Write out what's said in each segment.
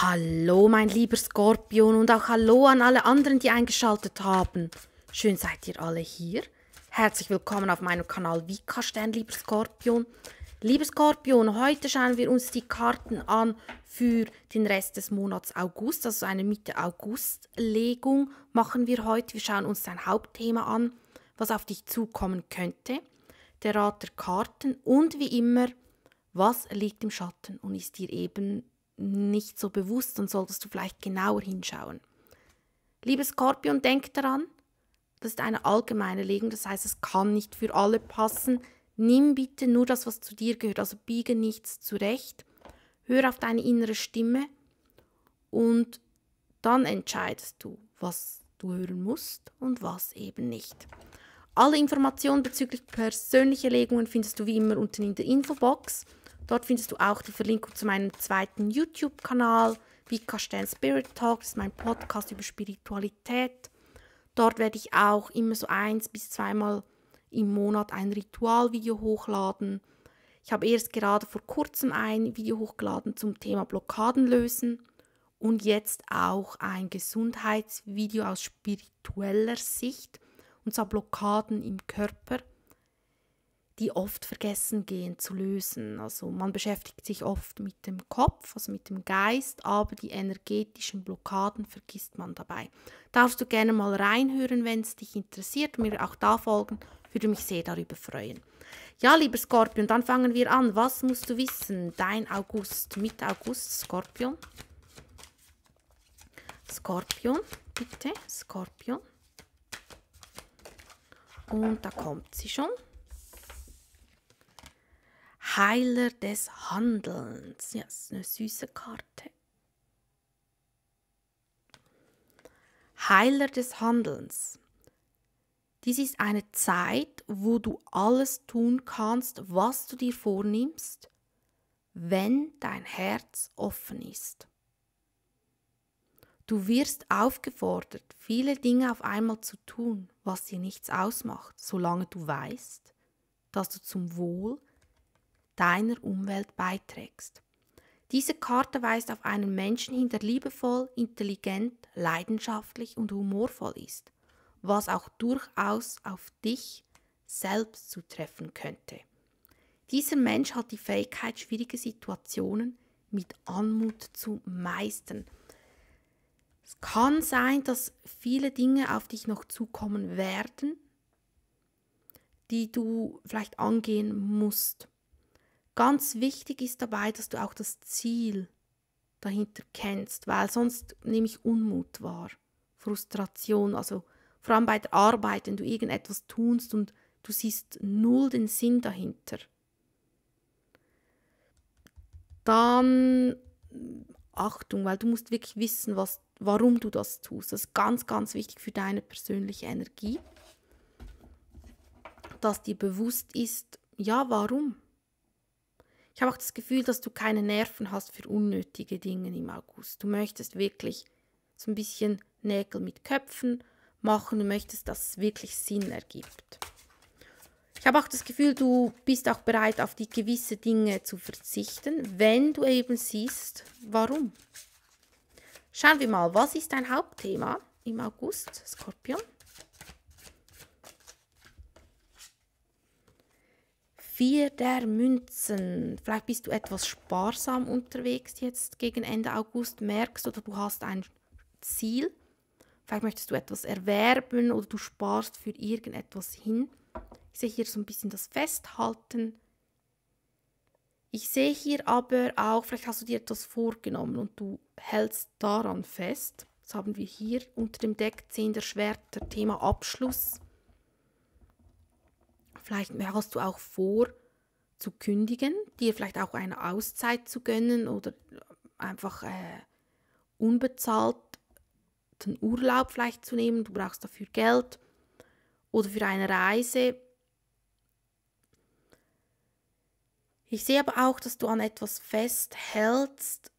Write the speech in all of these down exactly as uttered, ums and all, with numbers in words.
Hallo, mein lieber Skorpion, und auch hallo an alle anderen, die eingeschaltet haben. Schön seid ihr alle hier. Herzlich willkommen auf meinem Kanal Wiccastern, lieber Skorpion. Lieber Skorpion, heute schauen wir uns die Karten an für den Rest des Monats August, also eine Mitte-August-Legung machen wir heute. Wir schauen uns dein Hauptthema an, was auf dich zukommen könnte, der Rat der Karten und wie immer, was liegt im Schatten und ist dir eben nicht so bewusst, dann solltest du vielleicht genauer hinschauen. Lieber Skorpion, denk daran, das ist eine allgemeine Legung, das heißt, es kann nicht für alle passen. Nimm bitte nur das, was zu dir gehört, also biege nichts zurecht. Hör auf deine innere Stimme und dann entscheidest du, was du hören musst und was eben nicht. Alle Informationen bezüglich persönlicher Legungen findest du wie immer unten in der Infobox. Dort findest du auch die Verlinkung zu meinem zweiten YouTube-Kanal, Wiccastern Spirit Talk, das ist mein Podcast über Spiritualität. Dort werde ich auch immer so eins bis zweimal im Monat ein Ritualvideo hochladen. Ich habe erst gerade vor kurzem ein Video hochgeladen zum Thema Blockaden lösen und jetzt auch ein Gesundheitsvideo aus spiritueller Sicht, und zwar Blockaden im Körper, die oft vergessen gehen zu lösen. Also man beschäftigt sich oft mit dem Kopf, also mit dem Geist, aber die energetischen Blockaden vergisst man dabei. Darfst du gerne mal reinhören, wenn es dich interessiert, mir auch da folgen, würde mich sehr darüber freuen. Ja, lieber Skorpion, dann fangen wir an. Was musst du wissen? Dein August, Mitte August, Skorpion. Skorpion, bitte, Skorpion. Und da kommt sie schon. Heiler des Handelns. Ja, das ist eine süße Karte. Heiler des Handelns. Dies ist eine Zeit, wo du alles tun kannst, was du dir vornimmst, wenn dein Herz offen ist. Du wirst aufgefordert, viele Dinge auf einmal zu tun, was dir nichts ausmacht, solange du weißt, dass du zum Wohl deiner Umwelt beiträgst. Diese Karte weist auf einen Menschen hin, der liebevoll, intelligent, leidenschaftlich und humorvoll ist, was auch durchaus auf dich selbst zutreffen könnte. Dieser Mensch hat die Fähigkeit, schwierige Situationen mit Anmut zu meistern. Es kann sein, dass viele Dinge auf dich noch zukommen werden, die du vielleicht angehen musst. Ganz wichtig ist dabei, dass du auch das Ziel dahinter kennst, weil sonst nehme ich Unmut wahr, Frustration, also vor allem bei der Arbeit, wenn du irgendetwas tust und du siehst null den Sinn dahinter. Dann Achtung, weil du musst wirklich wissen, was, warum du das tust. Das ist ganz, ganz wichtig für deine persönliche Energie, dass dir bewusst ist, ja, warum? Ich habe auch das Gefühl, dass du keine Nerven hast für unnötige Dinge im August. Du möchtest wirklich so ein bisschen Nägel mit Köpfen machen. Du möchtest, dass es wirklich Sinn ergibt. Ich habe auch das Gefühl, du bist auch bereit, auf die gewisse Dinge zu verzichten, wenn du eben siehst, warum. Schauen wir mal, was ist dein Hauptthema im August, Skorpion? Vier der Münzen. Vielleicht bist du etwas sparsam unterwegs jetzt gegen Ende August, merkst oder du hast ein Ziel. Vielleicht möchtest du etwas erwerben oder du sparst für irgendetwas hin. Ich sehe hier so ein bisschen das Festhalten. Ich sehe hier aber auch, vielleicht hast du dir etwas vorgenommen und du hältst daran fest. Das haben wir hier unter dem Deck zehn der Schwerter, Thema Abschluss. Vielleicht hast du auch vor, zu kündigen, dir vielleicht auch eine Auszeit zu gönnen oder einfach äh, unbezahlten Urlaub vielleicht zu nehmen. Du brauchst dafür Geld oder für eine Reise. Ich sehe aber auch, dass du an etwas festhältst,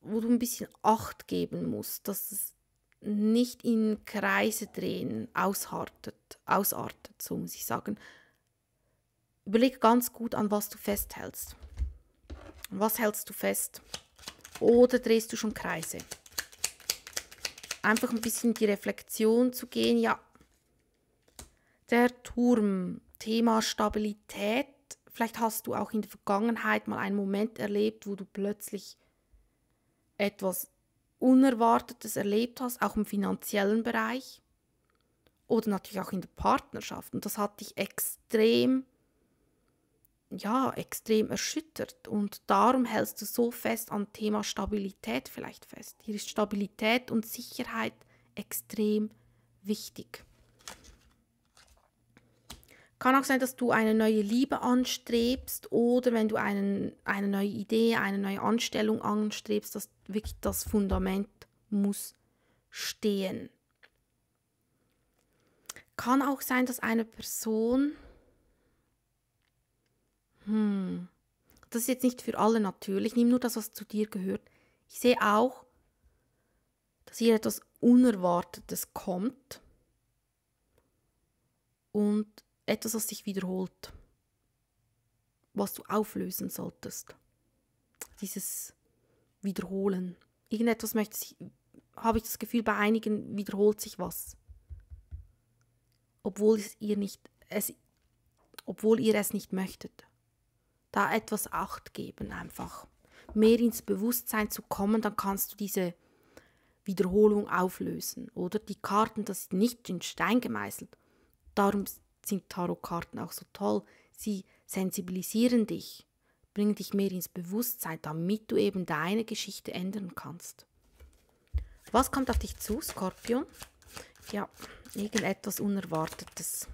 wo du ein bisschen Acht geben musst, dass es nicht in Kreise drehen, ausartet, ausartet, so muss ich sagen. Überleg ganz gut, an was du festhältst. Was hältst du fest? Oder drehst du schon Kreise? Einfach ein bisschen die Reflexion zu gehen. Ja, der Turm, Thema Stabilität. Vielleicht hast du auch in der Vergangenheit mal einen Moment erlebt, wo du plötzlich etwas Unerwartetes erlebt hast, auch im finanziellen Bereich oder natürlich auch in der Partnerschaft. Und das hat dich extrem, ja, extrem erschüttert. Und darum hältst du so fest am Thema Stabilität vielleicht fest. Hier ist Stabilität und Sicherheit extrem wichtig. Kann auch sein, dass du eine neue Liebe anstrebst oder wenn du einen, eine neue Idee, eine neue Anstellung anstrebst, dass wirklich das Fundament muss stehen. Kann auch sein, dass eine Person, hm, das ist jetzt nicht für alle natürlich, nimm nur das, was zu dir gehört. Ich sehe auch, dass hier etwas Unerwartetes kommt und etwas, was sich wiederholt, was du auflösen solltest. Dieses Wiederholen. Irgendetwas möchte sich, habe ich das Gefühl, bei einigen wiederholt sich was. Obwohl, es ihr, nicht, es, obwohl ihr es nicht möchtet. Da etwas Acht geben einfach. Mehr ins Bewusstsein zu kommen, dann kannst du diese Wiederholung auflösen. Oder die Karten, das ist nicht in Stein gemeißelt. Darum sind Tarotkarten auch so toll. Sie sensibilisieren dich, bringen dich mehr ins Bewusstsein, damit du eben deine Geschichte ändern kannst. Was kommt auf dich zu, Skorpion? Ja, irgendetwas Unerwartetes.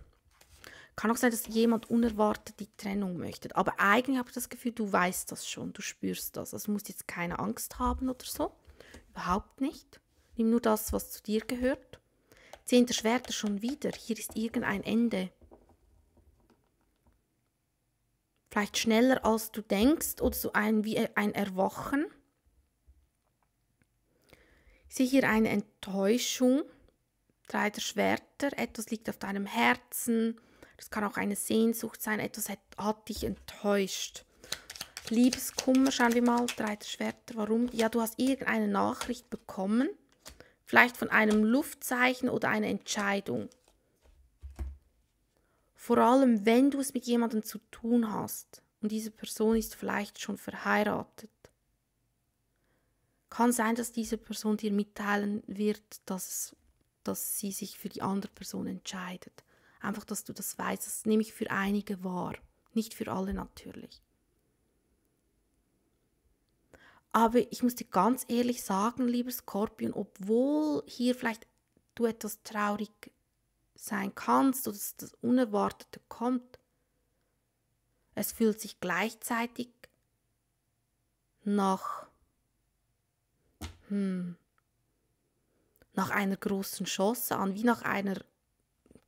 Kann auch sein, dass jemand unerwartet die Trennung möchte. Aber eigentlich habe ich das Gefühl, du weißt das schon, du spürst das. Also du musst jetzt keine Angst haben oder so. Überhaupt nicht. Nimm nur das, was zu dir gehört. Zehnter Schwerter schon wieder. Hier ist irgendein Ende. Vielleicht schneller als du denkst oder so ein, wie ein Erwachen. Ich sehe hier eine Enttäuschung. Dreiter Schwerter, etwas liegt auf deinem Herzen. Das kann auch eine Sehnsucht sein, etwas hat, hat dich enttäuscht. Liebeskummer, schauen wir mal. Dreiter Schwerter, warum? Ja, du hast irgendeine Nachricht bekommen. Vielleicht von einem Luftzeichen oder einer Entscheidung. Vor allem, wenn du es mit jemandem zu tun hast und diese Person ist vielleicht schon verheiratet, kann sein, dass diese Person dir mitteilen wird, dass, dass sie sich für die andere Person entscheidet. Einfach, dass du das weißt. Das nehme ich für einige wahr. Nicht für alle natürlich. Aber ich muss dir ganz ehrlich sagen, lieber Skorpion, obwohl hier vielleicht du etwas traurig sein kannst oder dass das Unerwartete kommt, es fühlt sich gleichzeitig nach, hm, nach einer großen Chance an, wie nach einer,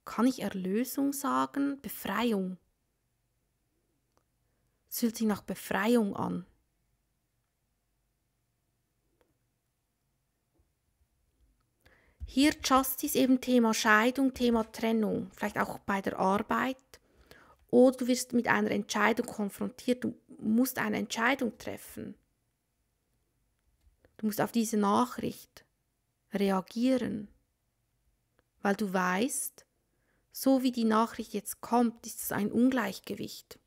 kann ich Erlösung sagen, Befreiung. Es fühlt sich nach Befreiung an. Hier Justice, eben Thema Scheidung, Thema Trennung, vielleicht auch bei der Arbeit. Oder du wirst mit einer Entscheidung konfrontiert, du musst eine Entscheidung treffen. Du musst auf diese Nachricht reagieren, weil du weißt, so wie die Nachricht jetzt kommt, ist es ein Ungleichgewicht.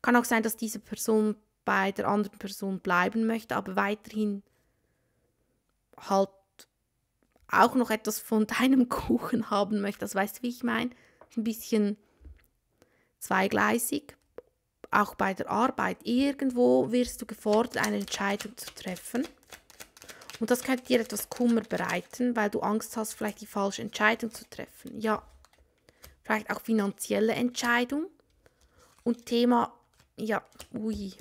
Kann auch sein, dass diese Person bei der anderen Person bleiben möchte, aber weiterhin halt auch noch etwas von deinem Kuchen haben möchtest, weißt du, wie ich meine? Ein bisschen zweigleisig. Auch bei der Arbeit. Irgendwo wirst du gefordert, eine Entscheidung zu treffen. Und das könnte dir etwas Kummer bereiten, weil du Angst hast, vielleicht die falsche Entscheidung zu treffen. Ja, vielleicht auch finanzielle Entscheidung. Und Thema, ja, ui.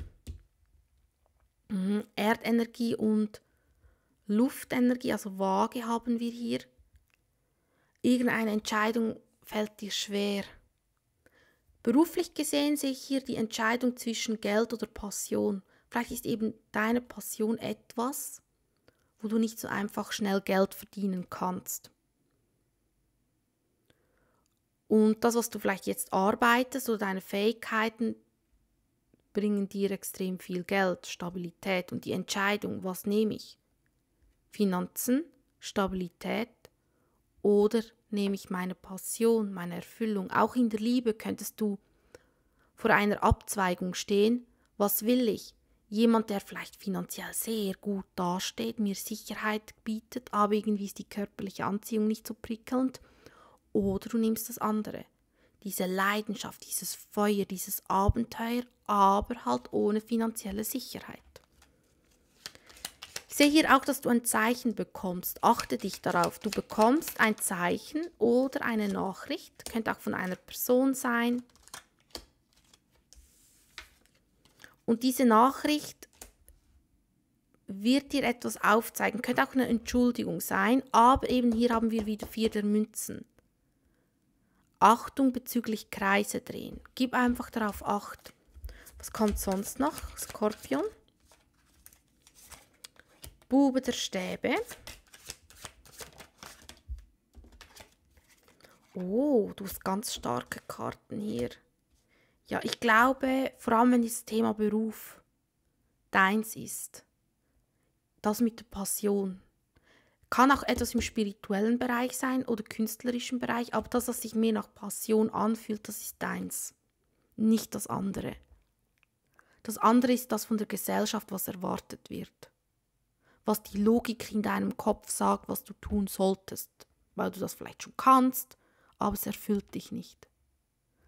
Mhm. Erdenergie und Luftenergie, also Waage haben wir hier. Irgendeine Entscheidung fällt dir schwer. Beruflich gesehen sehe ich hier die Entscheidung zwischen Geld oder Passion. Vielleicht ist eben deine Passion etwas, wo du nicht so einfach schnell Geld verdienen kannst. Und das, was du vielleicht jetzt arbeitest oder deine Fähigkeiten, bringen dir extrem viel Geld, Stabilität und die Entscheidung, was nehme ich? Finanzen, Stabilität oder nehme ich meine Passion, meine Erfüllung? Auch in der Liebe könntest du vor einer Abzweigung stehen. Was will ich? Jemand, der vielleicht finanziell sehr gut dasteht, mir Sicherheit bietet, aber irgendwie ist die körperliche Anziehung nicht so prickelnd. Oder du nimmst das andere. Diese Leidenschaft, dieses Feuer, dieses Abenteuer, aber halt ohne finanzielle Sicherheit. Ich sehe hier auch, dass du ein Zeichen bekommst. Achte dich darauf. Du bekommst ein Zeichen oder eine Nachricht. Könnte auch von einer Person sein. Und diese Nachricht wird dir etwas aufzeigen. Könnte auch eine Entschuldigung sein, aber eben hier haben wir wieder vier der Münzen. Achtung bezüglich Kreise drehen. Gib einfach darauf Acht. Was kommt sonst noch? Skorpion. Bube der Stäbe. Oh, du hast ganz starke Karten hier. Ja, ich glaube, vor allem wenn dieses Thema Beruf deins ist, das mit der Passion, kann auch etwas im spirituellen Bereich sein oder künstlerischen Bereich, aber das, was sich mehr nach Passion anfühlt, das ist deins, nicht das andere. Das andere ist das von der Gesellschaft, was erwartet wird, was die Logik in deinem Kopf sagt, was du tun solltest, weil du das vielleicht schon kannst, aber es erfüllt dich nicht.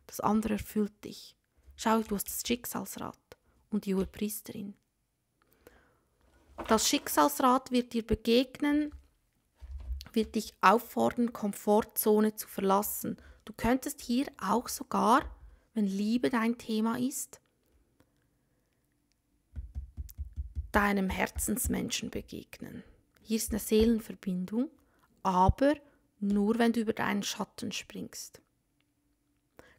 Das andere erfüllt dich. Schau, du hast das Schicksalsrad und die hohe Priesterin. Das Schicksalsrad wird dir begegnen, wird dich auffordern, Komfortzone zu verlassen. Du könntest hier auch sogar, wenn Liebe dein Thema ist, deinem Herzensmenschen begegnen. Hier ist eine Seelenverbindung, aber nur, wenn du über deinen Schatten springst.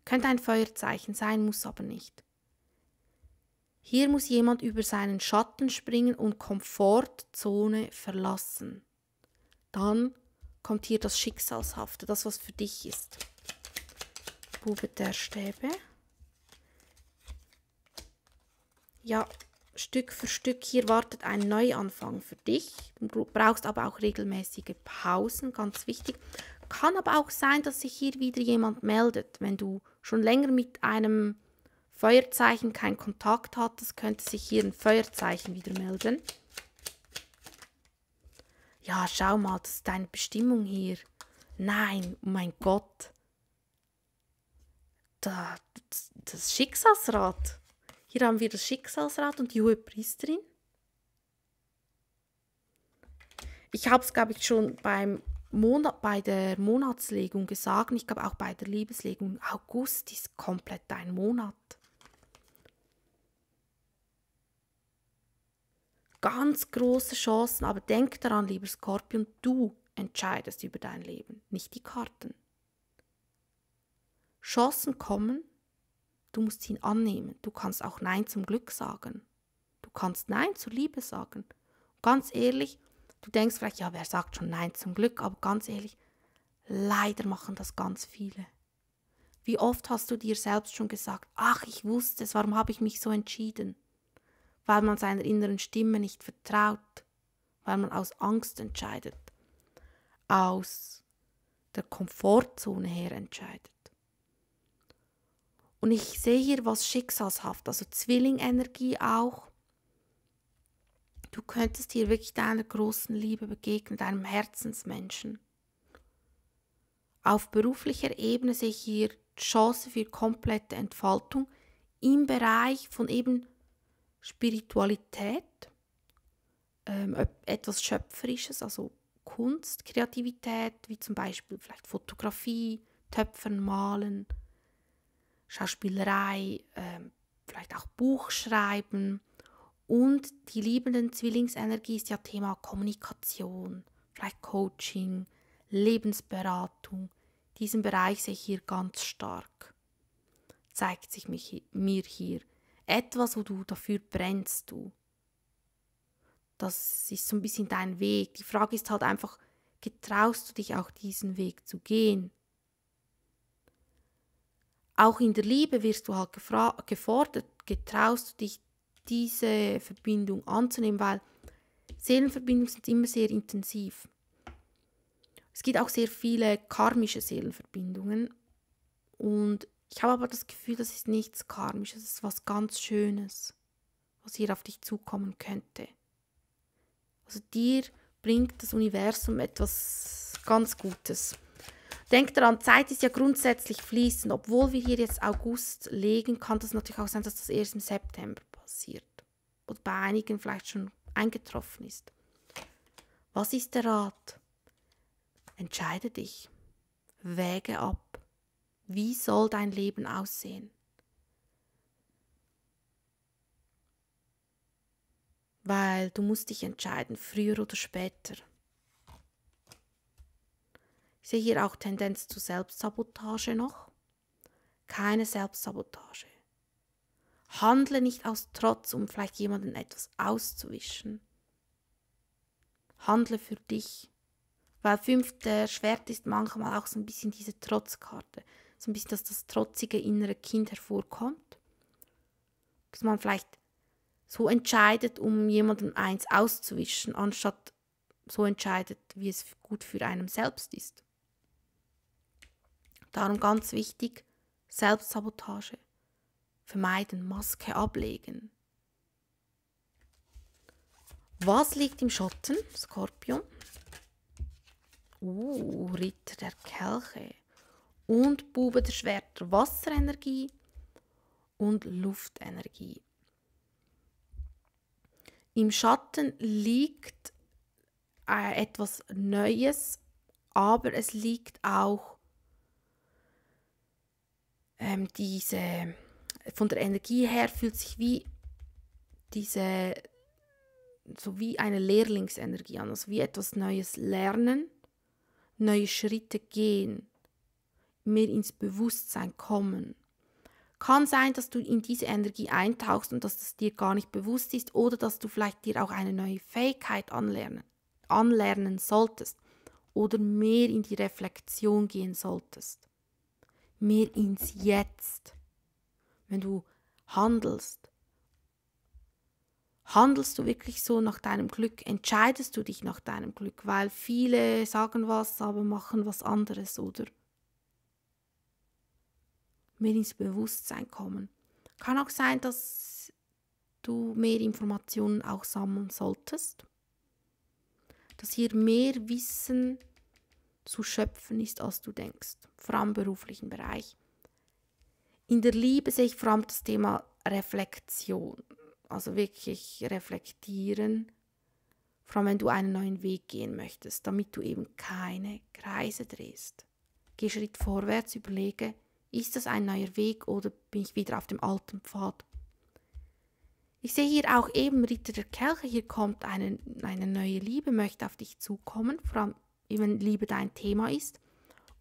Könnte ein Feuerzeichen sein, muss aber nicht. Hier muss jemand über seinen Schatten springen und Komfortzone verlassen. Dann kommt hier das Schicksalshafte, das, was für dich ist. Bube der Stäbe. Ja, Stück für Stück, hier wartet ein Neuanfang für dich. Du brauchst aber auch regelmäßige Pausen, ganz wichtig. Kann aber auch sein, dass sich hier wieder jemand meldet. Wenn du schon länger mit einem Feuerzeichen keinen Kontakt hattest, könnte sich hier ein Feuerzeichen wieder melden. Ja, schau mal, das ist deine Bestimmung hier. Nein, oh mein Gott. Da, das, das Schicksalsrad. Hier haben wir das Schicksalsrad und die hohe Priesterin. Ich habe es, glaube ich, schon beim Monat, bei der Monatslegung gesagt, und ich glaube auch bei der Liebeslegung, August ist komplett dein Monat. Ganz große Chancen, aber denk daran, lieber Skorpion, du entscheidest über dein Leben, nicht die Karten. Chancen kommen, du musst ihn annehmen. Du kannst auch Nein zum Glück sagen. Du kannst Nein zur Liebe sagen. Und ganz ehrlich, du denkst vielleicht, ja, wer sagt schon Nein zum Glück, aber ganz ehrlich, leider machen das ganz viele. Wie oft hast du dir selbst schon gesagt, ach, ich wusste es, warum habe ich mich so entschieden? Weil man seiner inneren Stimme nicht vertraut, weil man aus Angst entscheidet, aus der Komfortzone her entscheidet. Und ich sehe hier was schicksalshaft, also Zwillingenergie auch. Du könntest hier wirklich deiner großen Liebe begegnen, deinem Herzensmenschen. Auf beruflicher Ebene sehe ich hier Chance für komplette Entfaltung im Bereich von eben Spiritualität, ähm, etwas Schöpferisches, also Kunst, Kreativität, wie zum Beispiel vielleicht Fotografie, Töpfern, Malen, Schauspielerei, ähm, vielleicht auch Buchschreiben. Und die liebenden Zwillingsenergie ist ja Thema Kommunikation, vielleicht Coaching, Lebensberatung. Diesen Bereich sehe ich hier ganz stark. Zeigt sich mich, mir hier etwas, wo du dafür brennst. Du. Das ist so ein bisschen dein Weg. Die Frage ist halt einfach, getraust du dich auch diesen Weg zu gehen? Auch in der Liebe wirst du halt gefordert. getraust du dich, diese Verbindung anzunehmen, weil Seelenverbindungen sind immer sehr intensiv. Es gibt auch sehr viele karmische Seelenverbindungen und ich habe aber das Gefühl, das ist nichts Karmisches, das ist was ganz Schönes, was hier auf dich zukommen könnte. Also dir bringt das Universum etwas ganz Gutes. Denk daran, Zeit ist ja grundsätzlich fließend. Obwohl wir hier jetzt August legen, kann das natürlich auch sein, dass das erst im September passiert. Oder bei einigen vielleicht schon eingetroffen ist. Was ist der Rat? Entscheide dich. Wäge ab. Wie soll dein Leben aussehen? Weil du musst dich entscheiden, früher oder später. Ich sehe hier auch Tendenz zu Selbstsabotage noch. Keine Selbstsabotage. Handle nicht aus Trotz, um vielleicht jemanden etwas auszuwischen. Handle für dich. Weil fünfter Schwert ist manchmal auch so ein bisschen diese Trotzkarte. So ein bisschen, dass das trotzige innere Kind hervorkommt. Dass man vielleicht so entscheidet, um jemanden eins auszuwischen, anstatt so entscheidet, wie es gut für einen selbst ist. Darum ganz wichtig, Selbstsabotage vermeiden, Maske ablegen. Was liegt im Schatten? Skorpion. Uh, Ritter der Kelche. Und Bube der Schwerter. Wasserenergie und Luftenergie. Im Schatten liegt äh, etwas Neues, aber es liegt auch Ähm, diese, von der Energie her fühlt sich wie diese, so wie eine Lehrlingsenergie an, also wie etwas Neues lernen, neue Schritte gehen, mehr ins Bewusstsein kommen. Kann sein, dass du in diese Energie eintauchst und dass das dir gar nicht bewusst ist oder dass du vielleicht dir auch eine neue Fähigkeit anlernen, anlernen solltest oder mehr in die Reflexion gehen solltest. Mehr ins Jetzt. Wenn du handelst, handelst du wirklich so nach deinem Glück? Entscheidest du dich nach deinem Glück? Weil viele sagen was, aber machen was anderes, oder? Mehr ins Bewusstsein kommen. Kann auch sein, dass du mehr Informationen auch sammeln solltest. Dass hier mehr Wissen zu schöpfen ist, als du denkst, vor allem im beruflichen Bereich. In der Liebe sehe ich vor allem das Thema Reflexion, also wirklich reflektieren, vor allem wenn du einen neuen Weg gehen möchtest, damit du eben keine Kreise drehst. Geh Schritt vorwärts, überlege, ist das ein neuer Weg oder bin ich wieder auf dem alten Pfad? Ich sehe hier auch eben Ritter der Kelche, hier kommt eine, eine neue Liebe, möchte auf dich zukommen, vor allem wenn Liebe dein Thema ist,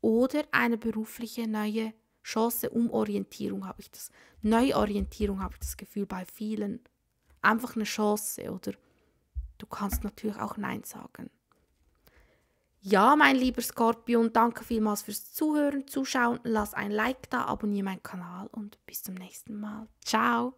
oder eine berufliche neue Chance, Umorientierung habe ich das. Neuorientierung habe ich das Gefühl bei vielen. Einfach eine Chance, oder du kannst natürlich auch Nein sagen. Ja, mein lieber Skorpion, danke vielmals fürs Zuhören, Zuschauen. Lass ein Like da, abonniere meinen Kanal und bis zum nächsten Mal. Ciao!